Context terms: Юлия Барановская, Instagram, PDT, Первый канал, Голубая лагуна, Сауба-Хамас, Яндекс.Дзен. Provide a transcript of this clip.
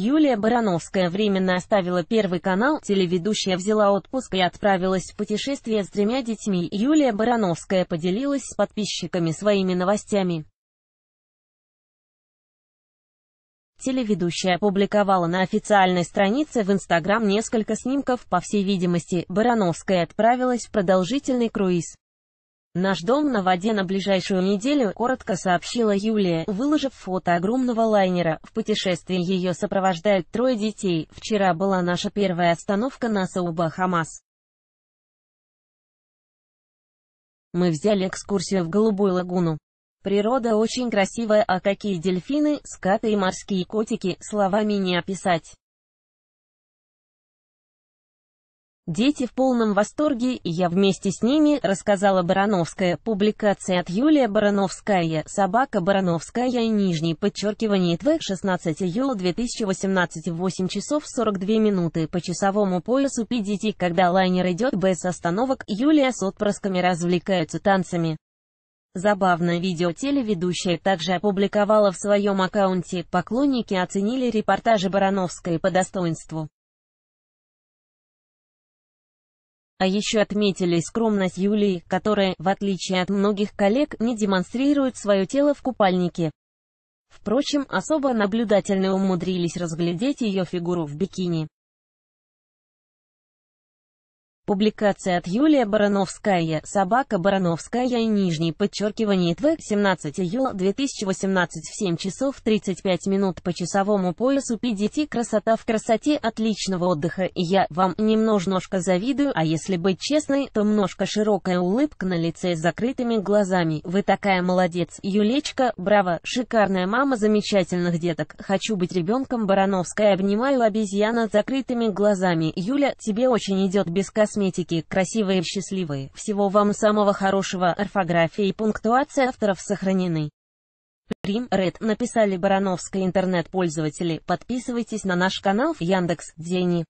Юлия Барановская временно оставила Первый канал, телеведущая взяла отпуск и отправилась в путешествие с 3 детьми. Юлия Барановская поделилась с подписчиками своими новостями. Телеведущая опубликовала на официальной странице в Instagram несколько снимков. По всей видимости, Барановская отправилась в продолжительный круиз. «Наш дом на воде на ближайшую неделю», — коротко сообщила Юлия, выложив фото огромного лайнера. В путешествии ее сопровождают 3 детей. «Вчера была наша первая остановка на Сауба-Хамас. Мы взяли экскурсию в Голубую лагуну. Природа очень красивая, а какие дельфины, скаты и морские котики, словами не описать. Дети в полном восторге, и я вместе с ними», — рассказала Барановская. Публикация от Юлия Барановская, @Барановская и _tv 16 июля 2018 в 8:42 по часовому поясу PDT. Когда лайнер идет без остановок, Юлия с отпрысками развлекаются танцами. Забавное видео телеведущая также опубликовала в своем аккаунте. Поклонники оценили репортажи Барановской по достоинству. А еще отметили скромность Юлии, которая, в отличие от многих коллег, не демонстрирует свое тело в купальнике. Впрочем, особо наблюдательные умудрились разглядеть ее фигуру в бикини. Публикация от Юлия Барановская, @Барановская и _tv 17 июля 2018 в 7:35 по часовому поясу PDT. Красота в красоте, отличного отдыха, и я вам немножко завидую, а если быть честной, то немножко широкая улыбка на лице с закрытыми глазами. Вы такая молодец, Юлечка, браво, шикарная мама замечательных деток, хочу быть ребенком Барановская, обнимаю обезьяна с закрытыми глазами. Юля, тебе очень идет без косметики. Красивые и счастливые. Всего вам самого хорошего. Орфография и пунктуация авторов сохранены. Рим, Ред, написали Барановской интернет-пользователи. Подписывайтесь на наш канал в Яндекс.Дзене.